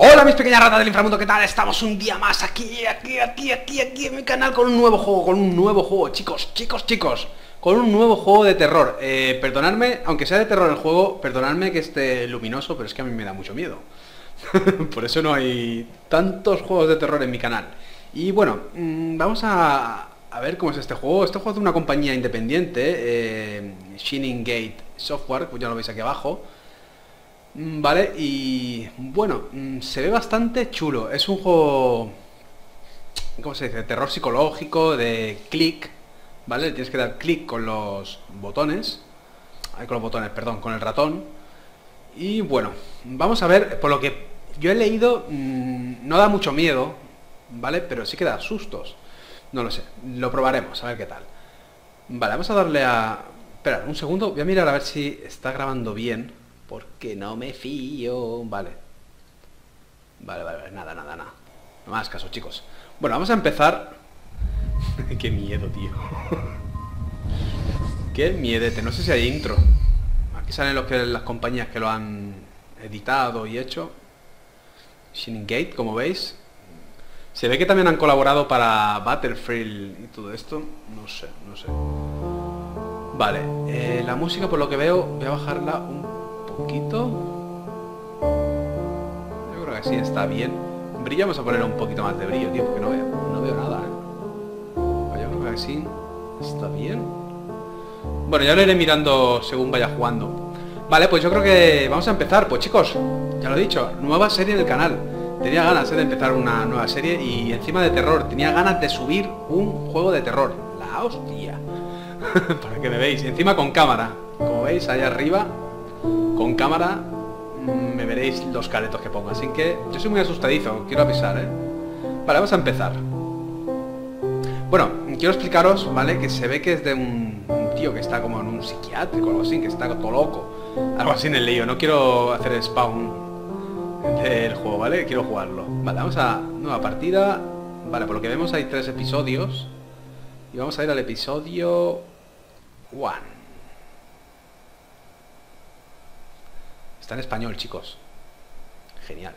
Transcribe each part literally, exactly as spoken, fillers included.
Hola mis pequeñas ratas del inframundo, ¿qué tal? Estamos un día más aquí, aquí, aquí, aquí, aquí en mi canal con un nuevo juego, con un nuevo juego, chicos, chicos, chicos, con un nuevo juego de terror. Eh, perdonadme, aunque sea de terror el juego, perdonadme que esté luminoso, pero es que a mí me da mucho miedo. Por eso no hay tantos juegos de terror en mi canal. Y bueno, mmm, vamos a, a ver cómo es este juego. Este juego es de una compañía independiente, eh, Shining Gate Software, pues ya lo veis aquí abajo. Vale, y bueno, se ve bastante chulo. Es un juego, ¿cómo se dice? Terror psicológico, de clic, ¿vale? Tienes que dar clic con los botones. Ay, con los botones, perdón, con el ratón. Y bueno, vamos a ver, por lo que yo he leído, mmm, no da mucho miedo, ¿vale? Pero sí que da sustos. No lo sé, lo probaremos, a ver qué tal. Vale, vamos a darle a... Esperad un segundo, voy a mirar a ver si está grabando bien. Porque no me fío. Vale. Vale, vale, vale. Nada, nada, nada. No me hagas caso, chicos. Bueno, vamos a empezar. Qué miedo, tío. Qué miedete. No sé si hay intro. Aquí salen los que, las compañías que lo han editado y hecho. Shining Gate, como veis. Se ve que también han colaborado para Battlefield y todo esto. No sé, no sé. Vale. Eh, la música, por lo que veo, voy a bajarla un poquito. Yo creo que sí, está bien. Brillo, vamos a poner un poquito más de brillo, tío, porque no veo, no veo nada, ¿eh? Yo creo que sí, está bien. Bueno, ya lo iré mirando según vaya jugando. Vale, pues yo creo que vamos a empezar. Pues chicos, ya lo he dicho, nueva serie del canal. Tenía ganas, ¿eh?, de empezar una nueva serie. Y encima de terror, tenía ganas de subir un juego de terror. La hostia. Para que me veáis, encima con cámara. Como veis, allá arriba con cámara me veréis los caretos que pongo, así que yo soy muy asustadizo, quiero avisar, ¿eh? Vale, vamos a empezar. Bueno, quiero explicaros, ¿vale?, que se ve que es de un tío que está como en un psiquiátrico o algo así, que está todo loco. Algo así en el lío, no quiero hacer spawn del juego, ¿vale? Quiero jugarlo. Vale, vamos a nueva partida. Vale, por lo que vemos hay tres episodios. Y vamos a ir al episodio uno. Está en español, chicos. Genial.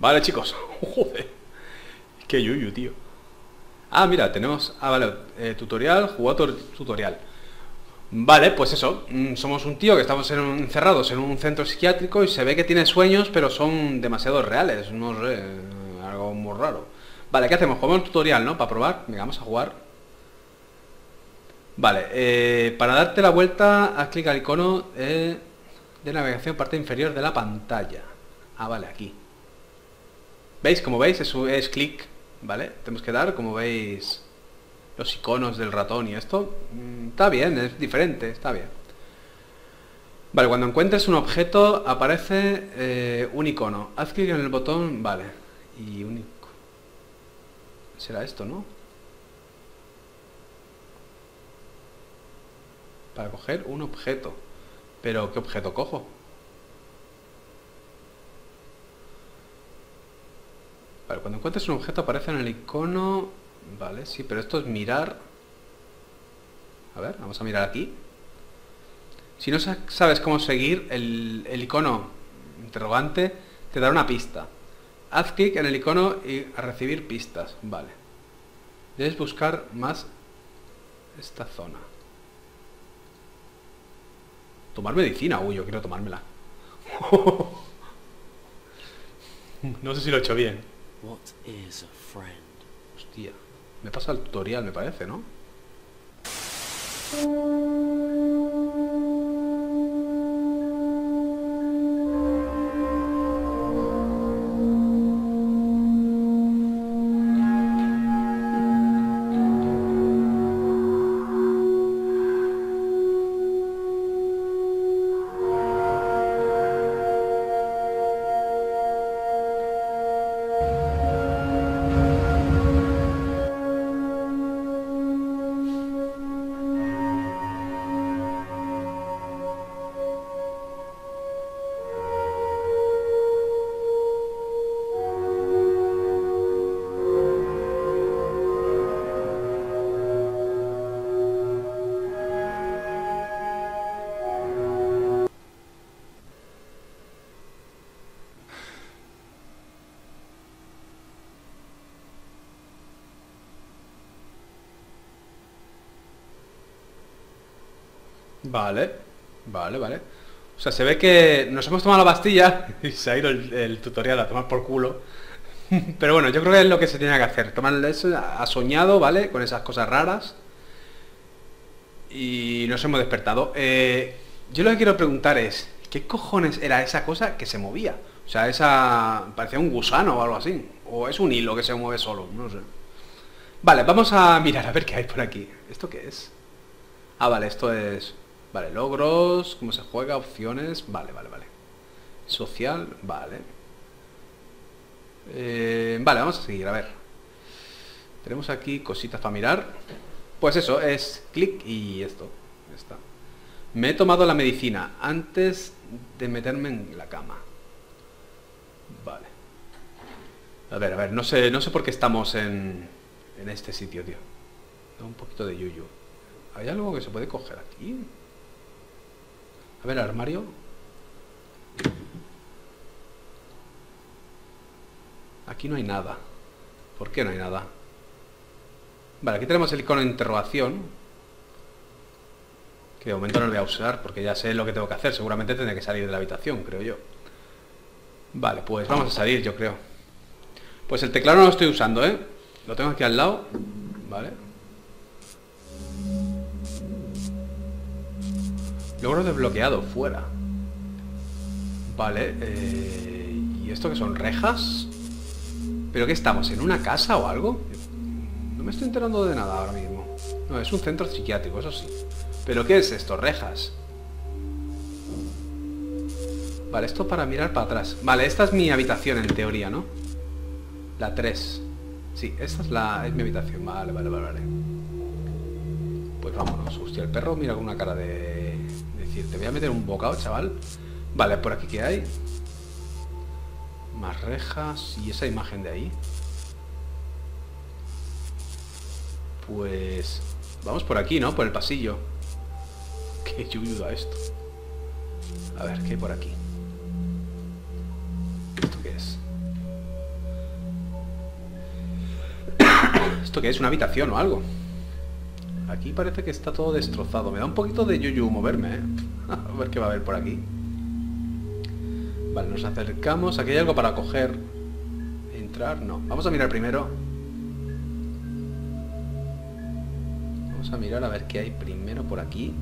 Vale, chicos. Joder. Qué yuyu, tío. Ah, mira, tenemos... Ah, vale. Eh, tutorial, jugador tutorial. Vale, pues eso. Mm, somos un tío que estamos en un, encerrados en un centro psiquiátrico y se ve que tiene sueños, pero son demasiado reales. No sé. Algo muy raro. Vale, ¿qué hacemos? Jugamos tutorial, ¿no? Para probar. Venga, vamos a jugar. Vale. Eh, para darte la vuelta, haz clic al icono eh, de navegación parte inferior de la pantalla. Ah, vale, aquí. ¿Veis? Como veis, eso es clic, ¿vale? Tenemos que dar, como veis, los iconos del ratón y esto. Está bien, es diferente, está bien. Vale, cuando encuentres un objeto aparece eh, un icono. Haz clic en el botón, vale. Y un icono. Será esto, ¿no? para coger un objeto. Pero ¿qué objeto cojo? Vale, cuando encuentres un objeto aparece en el icono. Vale, sí, pero esto es mirar. A ver, vamos a mirar aquí. Si no sabes cómo seguir, el, el icono interrogante te dará una pista. Haz clic en el icono y a recibir pistas. Vale. Debes buscar más esta zona. Tomar medicina. Uy, yo quiero tomármela. No sé si lo he hecho bien. Hostia. Me pasa el tutorial, me parece, ¿no? Vale, vale, vale. O sea, se ve que nos hemos tomado la pastilla y se ha ido el, el tutorial a tomar por culo. Pero bueno, yo creo que es lo que se tiene que hacer. Tomar eso, ha soñado, ¿vale? Con esas cosas raras. Y nos hemos despertado. Eh, yo lo que quiero preguntar es, ¿qué cojones era esa cosa que se movía? O sea, esa... parecía un gusano o algo así. O es un hilo que se mueve solo, no sé. Vale, vamos a mirar a ver qué hay por aquí. ¿Esto qué es? Ah, vale, esto es... Vale, logros, cómo se juega, opciones, vale, vale, vale. Social, vale. Eh, vale, vamos a seguir, a ver. Tenemos aquí cositas para mirar. Pues eso, es clic y esto. Ya está. Me he tomado la medicina antes de meterme en la cama. Vale. A ver, a ver, no sé, no sé por qué estamos en, en este sitio, tío. Da un poquito de yuyu. ¿Hay algo que se puede coger aquí? A ver, armario. Aquí no hay nada. ¿Por qué no hay nada? Vale, aquí tenemos el icono de interrogación, que de momento no lo voy a usar porque ya sé lo que tengo que hacer. Seguramente tendré que salir de la habitación, creo yo. Vale, pues vamos a salir, yo creo. Pues el teclado no lo estoy usando, ¿eh? Lo tengo aquí al lado. Vale. Logro desbloqueado, fuera. Vale, eh, ¿y esto qué son? ¿Rejas? ¿Pero qué estamos? ¿En una casa o algo? No me estoy enterando de nada ahora mismo. No, es un centro psiquiátrico, eso sí. ¿Pero qué es esto? ¿Rejas? Vale, esto para mirar para atrás. Vale, esta es mi habitación en teoría, ¿no? La tres. Sí, esta es, la, es mi habitación. Vale, vale, vale, vale. Pues vámonos. Hostia, el perro mira con una cara de... Te voy a meter un bocado, chaval. Vale, por aquí que hay más rejas. Y esa imagen de ahí, pues vamos por aquí, ¿no? Por el pasillo. Qué yuda esto. A ver, ¿qué hay por aquí? ¿Esto qué es? ¿Esto qué es? ¿Una habitación o algo? Aquí parece que está todo destrozado. Me da un poquito de yuyu moverme, ¿eh? A ver qué va a haber por aquí. Vale, nos acercamos. Aquí hay algo para coger. Entrar, no. Vamos a mirar primero. Vamos a mirar a ver qué hay primero por aquí.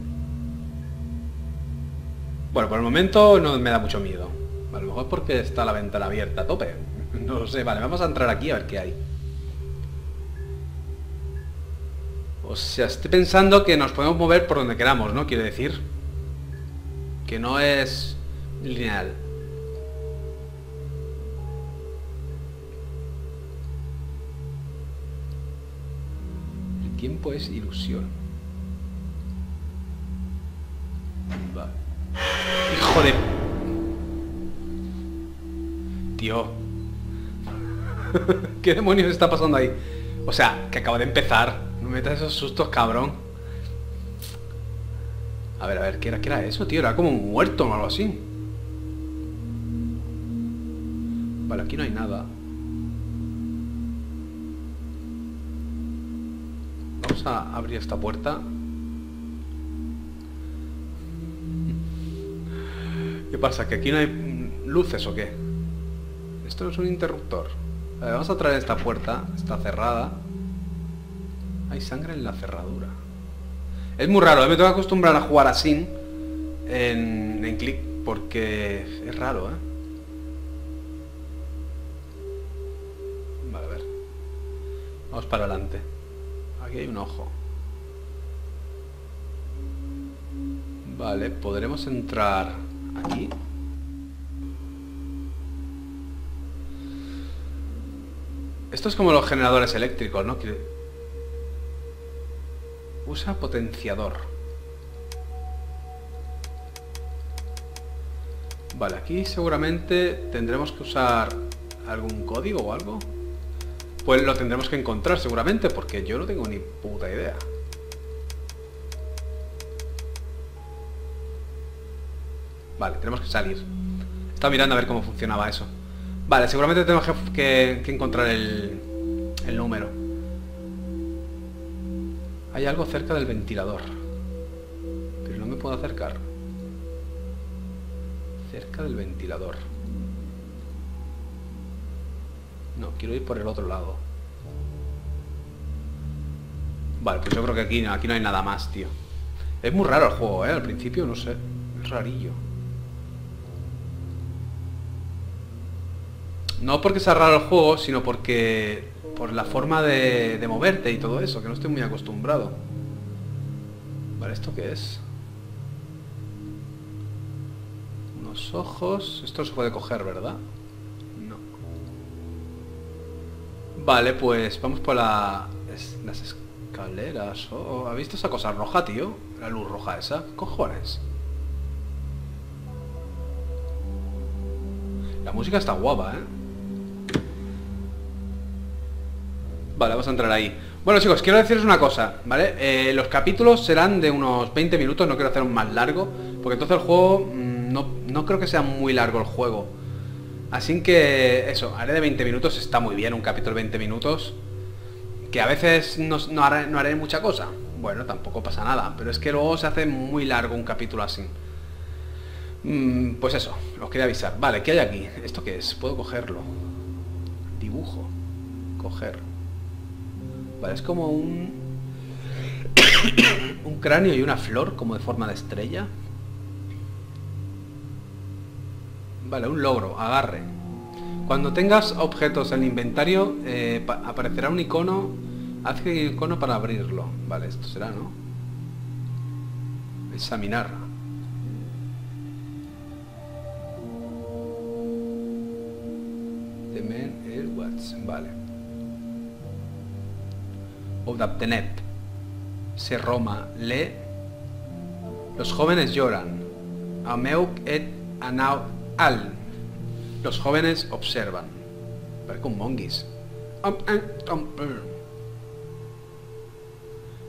Bueno, por el momento no me da mucho miedo. A lo mejor porque está la ventana abierta a tope. No lo sé. Vale, vamos a entrar aquí a ver qué hay. O sea, estoy pensando que nos podemos mover por donde queramos, ¿no? Quiere decir que no es lineal. El tiempo es ilusión. de... Tío. ¿Qué demonios está pasando ahí? O sea, que acaba de empezar. No me metas esos sustos, cabrón. A ver, a ver, ¿qué era, qué era eso, tío? Era como un muerto o algo así. Vale, aquí no hay nada. Vamos a abrir esta puerta. ¿Qué pasa? ¿Que aquí no hay luces o qué? Esto es un interruptor. A ver, vamos a traer esta puerta. Está cerrada. Hay sangre en la cerradura. Es muy raro, ¿eh? Me tengo que acostumbrar a jugar así en, en clic, porque es raro, ¿eh? Vale, a ver. Vamos para adelante. Aquí hay un ojo. Vale, podremos entrar aquí. Esto es como los generadores eléctricos, ¿no? Que... usa potenciador. Vale, aquí seguramente tendremos que usar algún código o algo. Pues lo tendremos que encontrar seguramente, porque yo no tengo ni puta idea. Vale, tenemos que salir. Estaba mirando a ver cómo funcionaba eso. Vale, seguramente tenemos que, que, que encontrar el, el número. Hay algo cerca del ventilador, pero no me puedo acercar. Cerca del ventilador. No, quiero ir por el otro lado. Vale, pues yo creo que aquí, aquí no hay nada más, tío. Es muy raro el juego, ¿eh? Al principio, no sé. Es rarillo. No porque sea raro el juego, sino porque... por la forma de, de moverte y todo eso, que no estoy muy acostumbrado. Vale, ¿esto qué es? Unos ojos... Esto se puede coger, ¿verdad? No. Vale, pues vamos por la, es, las escaleras. Oh, ¿has visto esa cosa roja, tío? La luz roja esa. ¿Qué cojones? La música está guapa, ¿eh? Vale, vamos a entrar ahí. Bueno, chicos, quiero deciros una cosa, ¿vale? Eh, los capítulos serán de unos veinte minutos, no quiero hacer un más largo, porque entonces el juego, mmm, no, no creo que sea muy largo el juego. Así que, eso, haré de veinte minutos, está muy bien un capítulo de veinte minutos, que a veces no, no, haré, no haré mucha cosa. Bueno, tampoco pasa nada, pero es que luego se hace muy largo un capítulo así. Pues eso, os quería avisar. Vale, ¿qué hay aquí? ¿Esto qué es? ¿Puedo cogerlo? Dibujo. Coger. Vale, es como un... un cráneo y una flor, como de forma de estrella. Vale, un logro, agarre. Cuando tengas objetos en el inventario, eh, aparecerá un icono. Haz clic en el icono para abrirlo. Vale, esto será, ¿no? Examinar. Vale. Obdabtenet. Se Roma. Le. Los jóvenes lloran. Ameuk et anau al. Los jóvenes observan. Parece un monguis.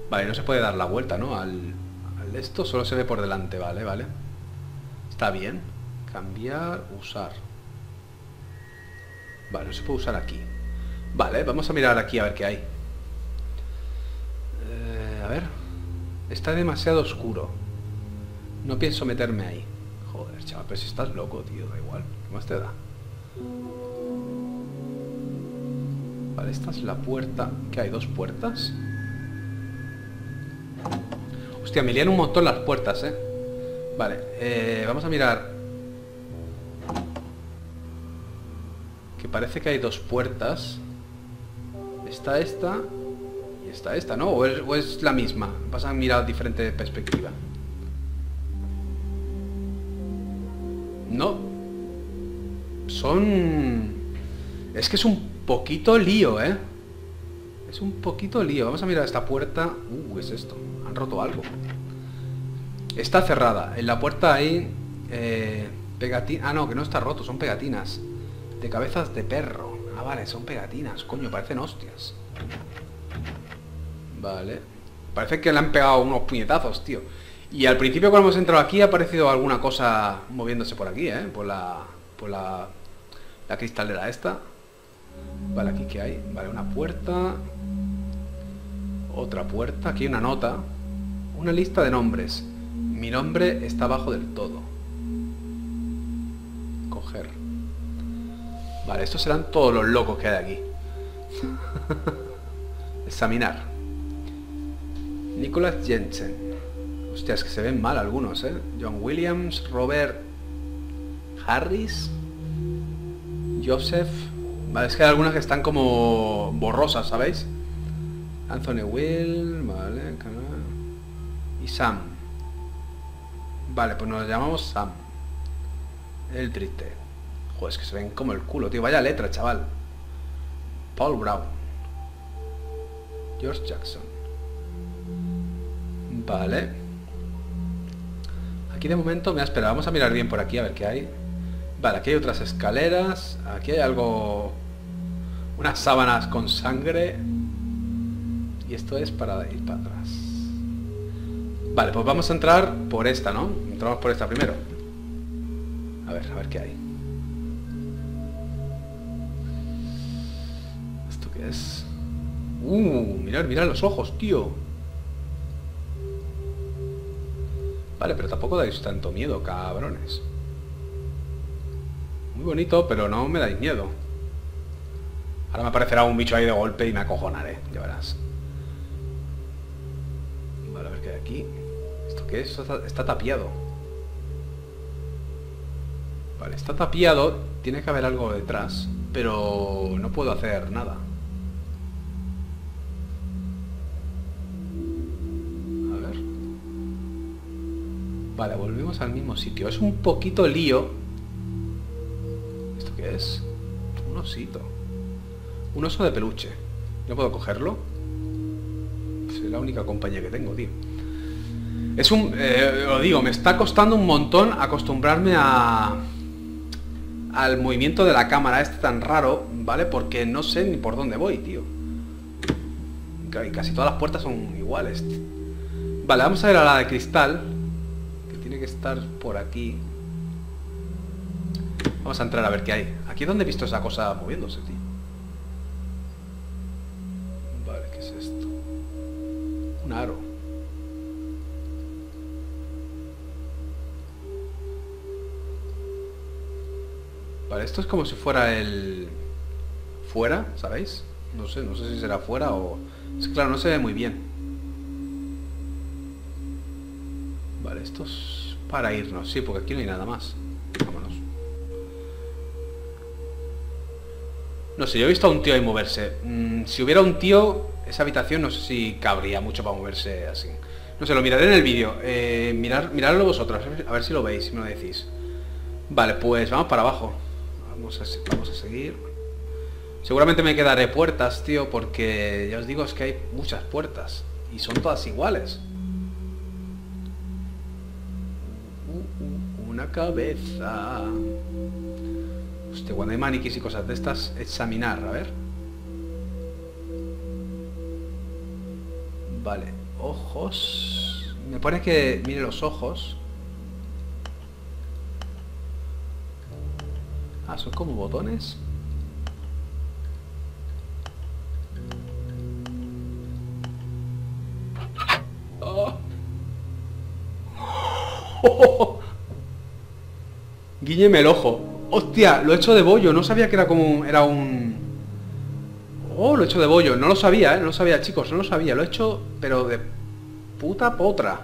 Vale, no se puede dar la vuelta, ¿no? Al, al esto solo se ve por delante, vale, vale. Está bien. Cambiar, usar. Vale, no se puede usar aquí. Vale, vamos a mirar aquí a ver qué hay. Eh, a ver. Está demasiado oscuro. No pienso meterme ahí. Joder, chaval, pero si estás loco, tío, da igual. ¿Qué más te da? Vale, esta es la puerta. ¿Qué hay? ¿Dos puertas? Hostia, me lían un montón las puertas, eh. Vale, eh, vamos a mirar... que parece que hay dos puertas. Está esta y está esta, ¿no? ¿O es, o es la misma? Vas a mirar diferente perspectiva. No. Son... es que es un poquito lío, ¿eh? Es un poquito lío. Vamos a mirar esta puerta. Uh, ¿qué es esto? Han roto algo. Está cerrada. En la puerta hay Eh, pegatina... Ah, no, que no está roto, son pegatinas. De cabezas de perro. Ah, vale, son pegatinas. Coño, parecen hostias. Vale. Parece que le han pegado unos puñetazos, tío. Y al principio cuando hemos entrado aquí ha aparecido alguna cosa moviéndose por aquí, ¿eh? Por la... Por la... La cristalera esta. Vale, aquí que hay. Vale, una puerta. Otra puerta. Aquí hay una nota. Una lista de nombres. Mi nombre está abajo del todo. Coger. Vale, estos serán todos los locos que hay aquí. Examinar. Nicholas Jensen. Hostia, es que se ven mal algunos, ¿eh? John Williams, Robert Harris, Joseph. Vale, es que hay algunas que están como borrosas, ¿sabéis? Anthony Will, vale, y Sam. Vale, pues nos llamamos Sam. El triste. Joder, es que se ven como el culo, tío. Vaya letra, chaval. Paul Brown. George Jackson. Vale. Aquí de momento... Mira, espera, vamos a mirar bien por aquí a ver qué hay. Vale, aquí hay otras escaleras. Aquí hay algo... Unas sábanas con sangre. Y esto es para ir para atrás. Vale, pues vamos a entrar por esta, ¿no? Entramos por esta primero. A ver, a ver qué hay. ¿Esto qué es? Uh, mirad, mirad los ojos, tío. Vale, pero tampoco dais tanto miedo, cabrones. Muy bonito, pero no me dais miedo. Ahora me aparecerá un bicho ahí de golpe y me acojonaré, ya verás. Vale, a ver qué hay aquí. ¿Esto qué es? Esto está, está tapiado. Vale, está tapiado. Tiene que haber algo detrás. Pero no puedo hacer nada. A ver. Vale, volvemos al mismo sitio. Es un poquito lío. ¿Esto qué es? Un osito. Un oso de peluche. ¿No puedo cogerlo? Es la única compañía que tengo, tío. Es un... Eh, lo digo, me está costando un montón acostumbrarme a... al movimiento de la cámara este tan raro, ¿vale? Porque no sé ni por dónde voy, tío. Y casi todas las puertas son iguales, tío. Vale, vamos a ver a la de cristal, que tiene que estar por aquí. Vamos a entrar a ver qué hay. Aquí es donde he visto esa cosa moviéndose, tío. Vale, ¿qué es esto? Un aro. Vale, esto es como si fuera el... Fuera, ¿sabéis? No sé, no sé si será fuera o... Es que claro, no se ve muy bien. Vale, esto es para irnos. Sí, porque aquí no hay nada más. Vámonos. No sé, yo he visto a un tío ahí moverse. Mm, si hubiera un tío, esa habitación no sé si cabría mucho para moverse así. No sé, lo miraré en el vídeo. Eh, mirar, miradlo vosotros, a ver si lo veis, si me lo decís. Vale, pues vamos para abajo. Vamos a, vamos a seguir. Seguramente me quedaré puertas, tío, porque ya os digo, es que hay muchas puertas. Y son todas iguales. Uh, uh, una cabeza. Hostia, cuando hay maniquís y cosas de estas, examinar, a ver. Vale, ojos. Me pone que mire los ojos. Ah, son como botones. Oh. Oh, oh, oh. Guíñeme el ojo. Hostia, lo he hecho de bollo. No sabía que era como... Era un... Oh, lo he hecho de bollo. No lo sabía, ¿eh? No lo sabía, chicos. No lo sabía. Lo he hecho, pero de puta potra.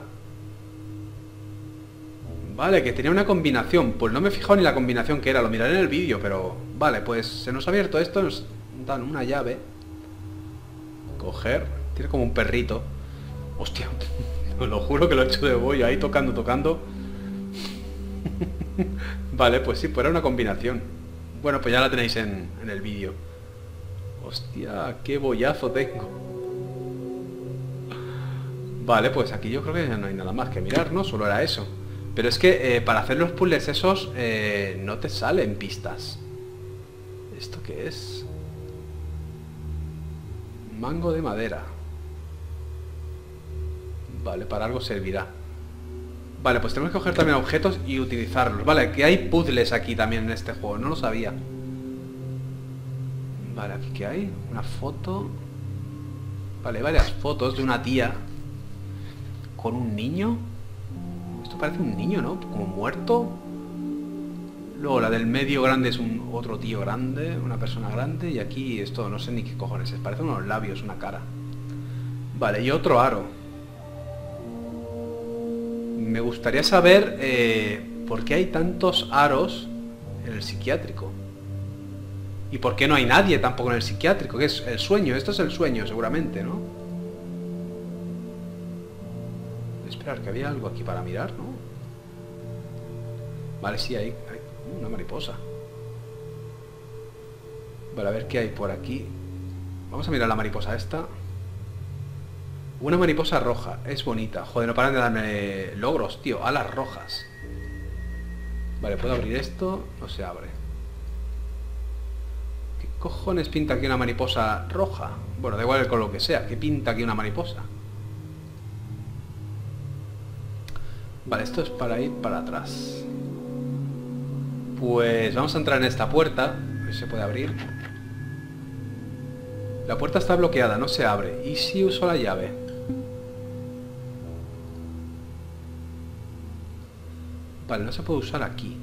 Vale, que tenía una combinación. Pues no me he fijado ni la combinación que era. Lo miraré en el vídeo, pero... Vale, pues se nos ha abierto esto. Nos dan una llave. Coger. Tiene como un perrito. Hostia. Os lo juro que lo he hecho de bollo. Ahí tocando, tocando. Vale, pues sí, pues era una combinación. Bueno, pues ya la tenéis en, en el vídeo. Hostia, qué bollazo tengo. Vale, pues aquí yo creo que ya no hay nada más que mirar, ¿no? Solo era eso. Pero es que eh, para hacer los puzzles esos eh, no te salen pistas. ¿Esto qué es? Mango de madera. Vale, para algo servirá. Vale, pues tenemos que coger también objetos y utilizarlos. Vale, que hay puzzles aquí también en este juego. No lo sabía. Vale, aquí que hay una foto. Vale, varias fotos de una tía con un niño. Esto parece un niño, ¿no? Como muerto. Luego la del medio grande es un otro tío grande, una persona grande. Y aquí esto no sé ni qué cojones es. Parecen unos labios, una cara. Vale, y otro aro. Me gustaría saber eh, por qué hay tantos aros en el psiquiátrico. Y por qué no hay nadie tampoco en el psiquiátrico, que es el sueño. Esto es el sueño, seguramente, ¿no? Esperar, que había algo aquí para mirar, ¿no? Vale, sí, hay, hay una mariposa. Vale, a ver qué hay por aquí. Vamos a mirar la mariposa esta. Una mariposa roja, es bonita. Joder, no paran de darme logros, tío. Alas rojas. Vale, ¿puedo abrir esto? No se abre. ¿Qué cojones pinta aquí una mariposa roja? Bueno, da igual con lo que sea. ¿Qué pinta aquí una mariposa? Vale, esto es para ir para atrás. Pues vamos a entrar en esta puerta. A ver si se puede abrir. La puerta está bloqueada, no se abre. ¿Y si uso la llave? Vale, no se puede usar aquí.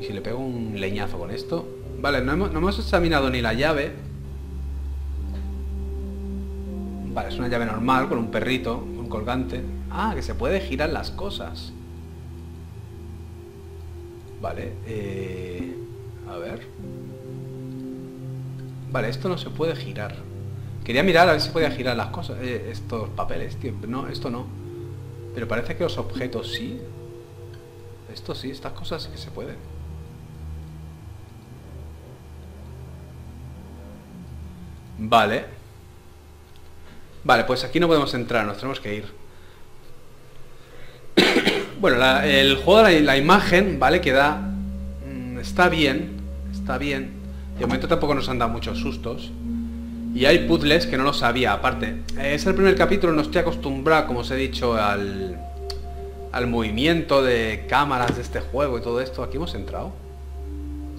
¿Y si le pego un leñazo con esto? Vale, no hemos, no hemos examinado ni la llave. Vale, es una llave normal, con un perrito, un colgante. Ah, que se puede girar las cosas. Vale, eh, a ver. Vale, esto no se puede girar. Quería mirar a ver si podía girar las cosas, eh, estos papeles, tío. No, esto no. Pero parece que los objetos sí. Esto sí, estas cosas que se pueden. Vale. Vale, pues aquí no podemos entrar, nos tenemos que ir. Bueno, la, el juego, la, la imagen, ¿vale? Queda... Mmm, está bien, está bien. De momento tampoco nos han dado muchos sustos. Y hay puzzles que no lo sabía, aparte. Es el primer capítulo, no estoy acostumbrado, como os he dicho, al, al movimiento de cámaras de este juego y todo esto. ¿Aquí hemos entrado?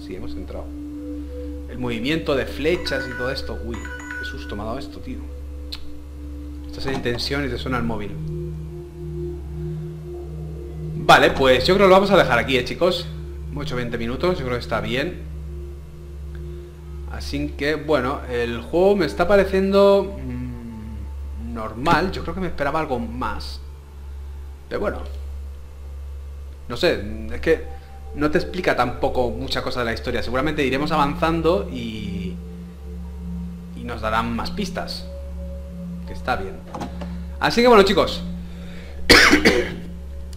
Sí, hemos entrado. El movimiento de flechas y todo esto. Uy, qué susto me ha dado esto, tío. Estás en tensión y te suena el móvil. Vale, pues yo creo que lo vamos a dejar aquí, ¿eh, chicos? ocho a veinte minutos, yo creo que está bien. Así que, bueno, el juego me está pareciendo mmm, normal. Yo creo que me esperaba algo más. Pero bueno. No sé, es que no te explica tampoco mucha cosa de la historia. Seguramente iremos avanzando y, y nos darán más pistas. Que está bien. Así que, bueno, chicos.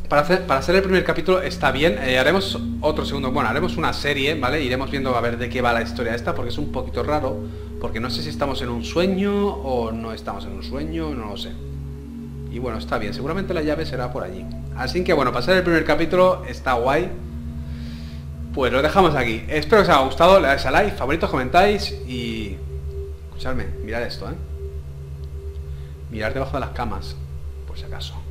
Para hacer, para hacer el primer capítulo está bien, eh, haremos otro segundo, bueno, haremos una serie, ¿vale? Iremos viendo a ver de qué va la historia esta, porque es un poquito raro, porque no sé si estamos en un sueño o no estamos en un sueño, no lo sé. Y bueno, está bien, seguramente la llave será por allí. Así que bueno, para hacer el primer capítulo está guay. Pues lo dejamos aquí, espero que os haya gustado, le dais a like, favoritos, comentáis y... Escuchadme, mirad esto, ¿eh? Mirad debajo de las camas, por si acaso.